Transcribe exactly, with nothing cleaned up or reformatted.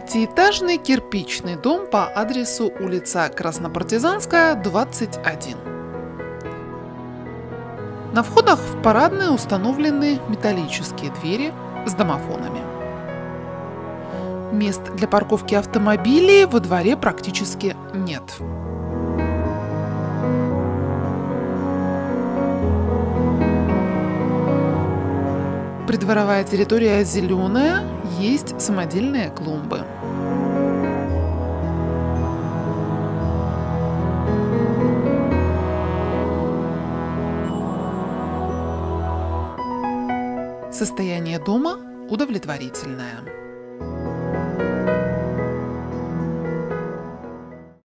Пятиэтажный кирпичный дом по адресу улица Краснопартизанская, двадцать один. На входах в парадные установлены металлические двери с домофонами. Мест для парковки автомобилей во дворе практически нет. Придворовая территория зеленая, есть самодельные клумбы. Состояние дома удовлетворительное.